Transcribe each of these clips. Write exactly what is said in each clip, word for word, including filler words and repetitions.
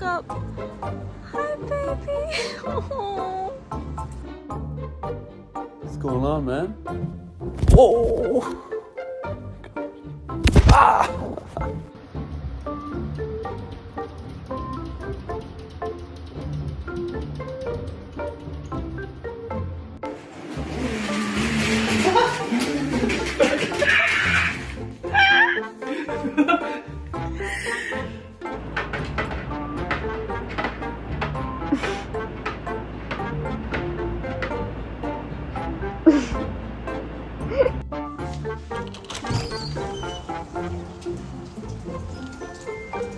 wake up. Hi, baby. Oh. What's going on, man? Whoa! Ah!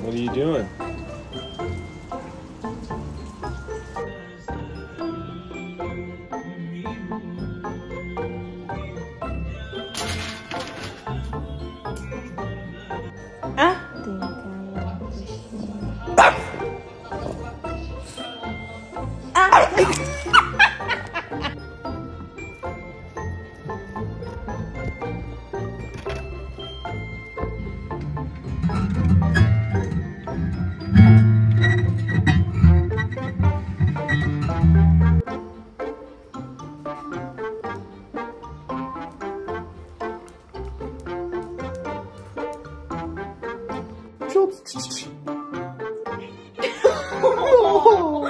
What are you doing? Oh.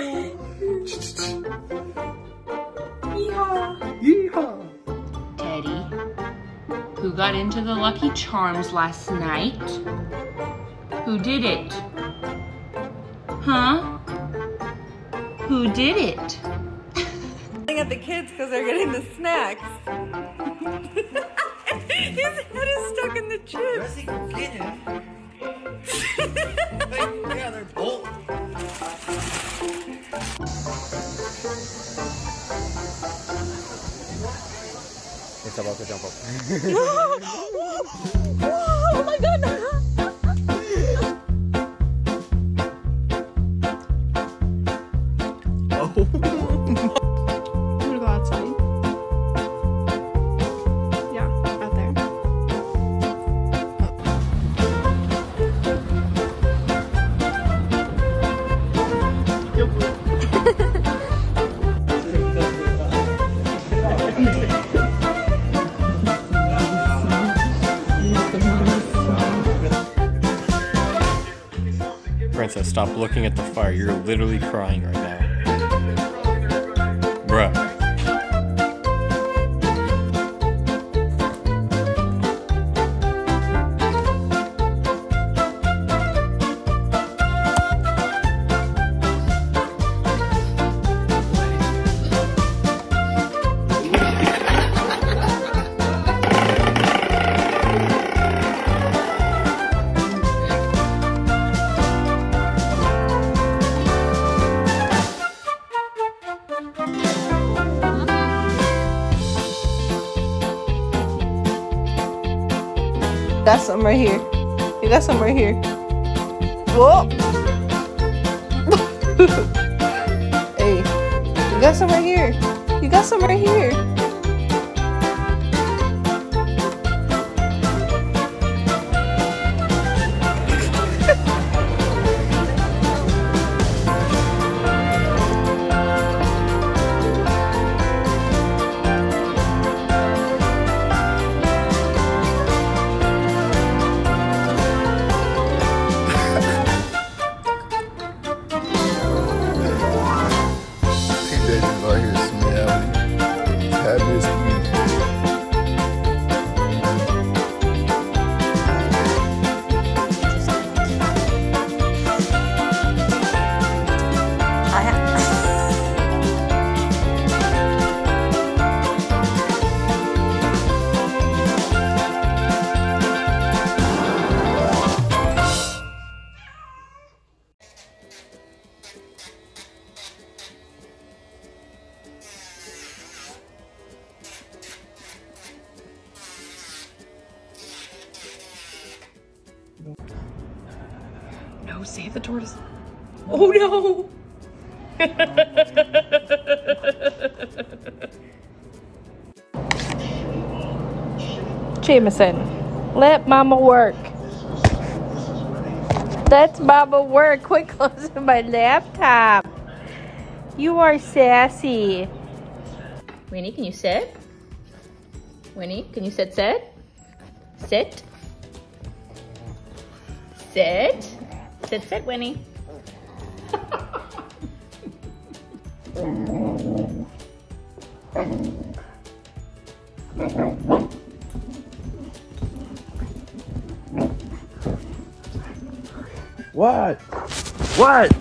Yeehaw. Yeehaw. Teddy, who got into the Lucky Charms last night? Who did it? Huh? Who did it? Looking at the kids because they're getting the snacks. His head is stuck in the chips. Yeah, they're both. It's about to jump up. Oh my God! Oh. I'm gonna go outside. Yeah, out there. Princess, stop looking at the fire. You're literally crying right now. Bruh. Got some right here. You got some right here. Whoa! Hey, you got some right here. You got some right here. No, save the tortoise. Oh no! Jameson, let mama work. Let's Baba work. Quit closing my laptop. You are sassy. Winnie, can you sit? Winnie, can you sit, sit? Sit. Sit. Sit, sit, Winnie. What? What?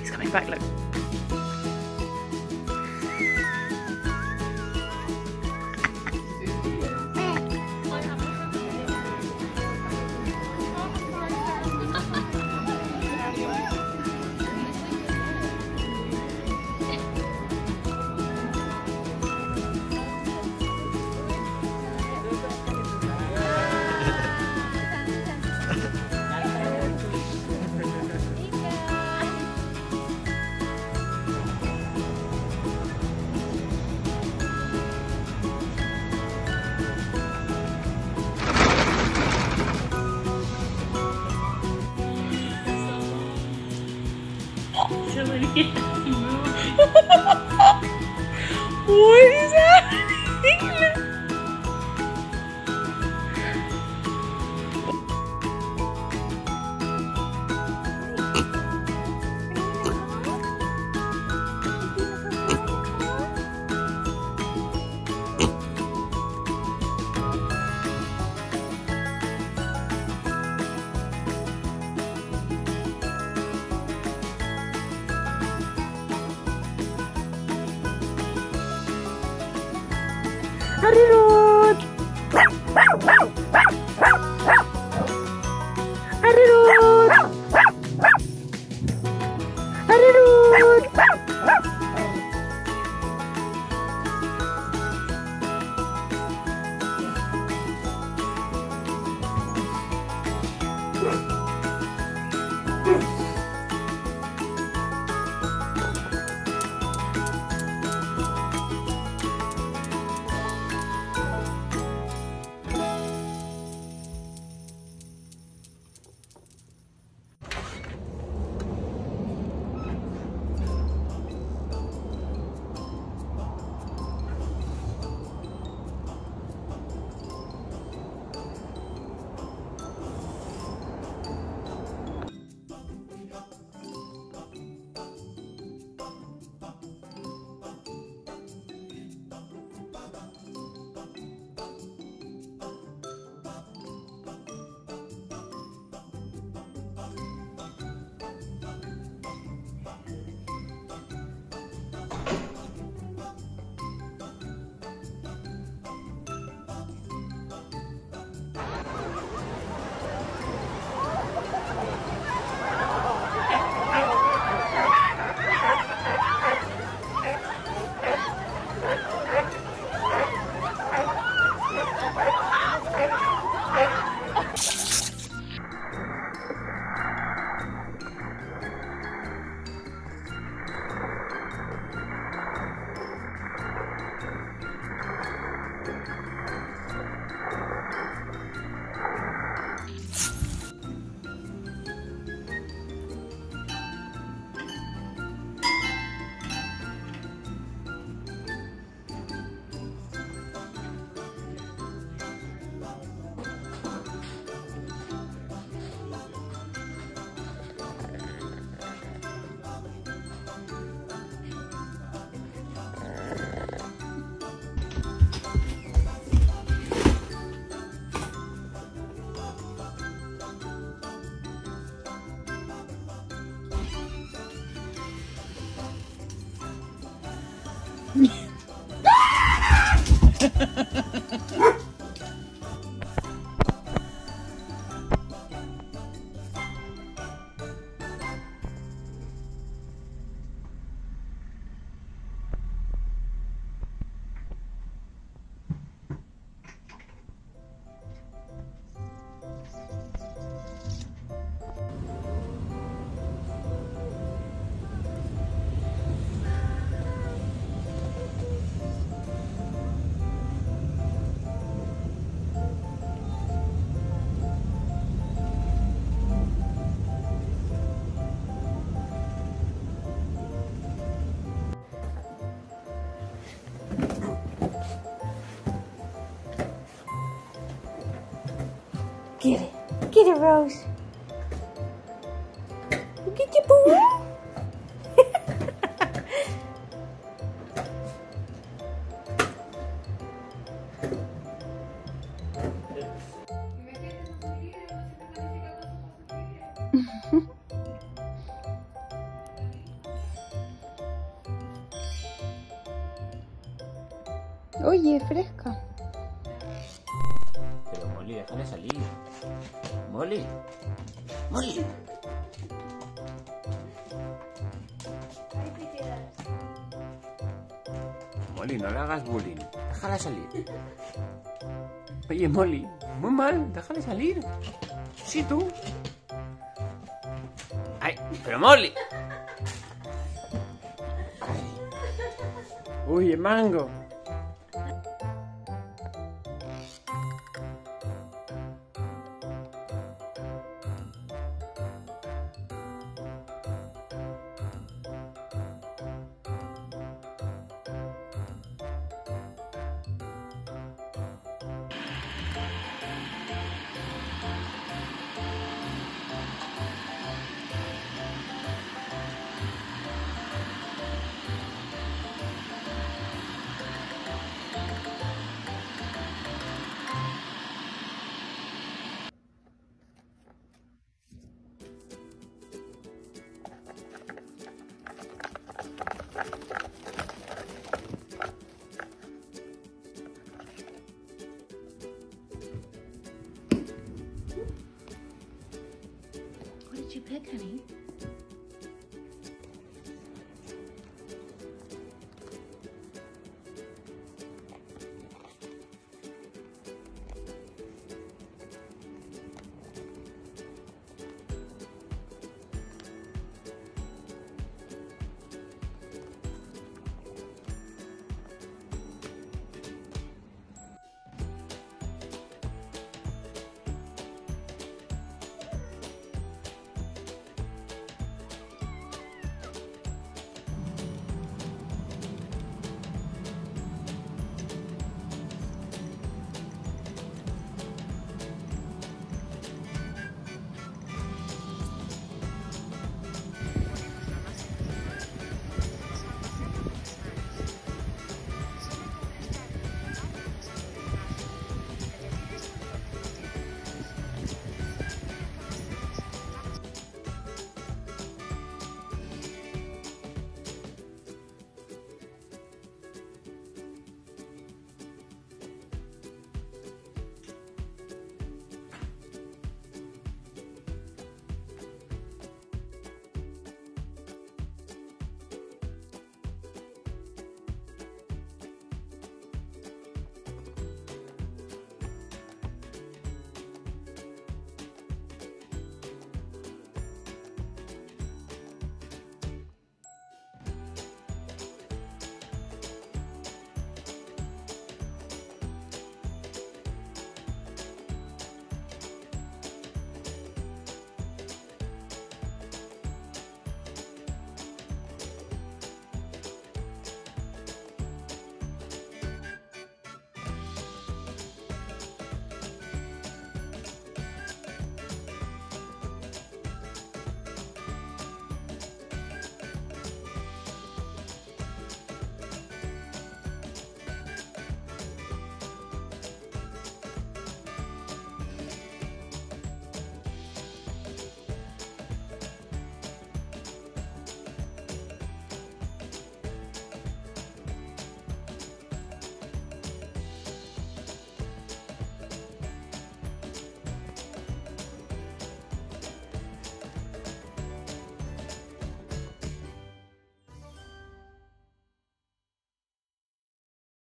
He's coming back, look. What is happening? Get it. Get it, Rose. Get your boo. Oye, fresca. Pero Molly, déjale salir. Molly, Molly. Ahí te quedas. Molly, no le hagas bullying. Déjala salir. Oye, Molly, muy mal. Déjale salir. Sí, tú. Ay, pero Molly. Ay. Uy, el mango. What did you pick, honey?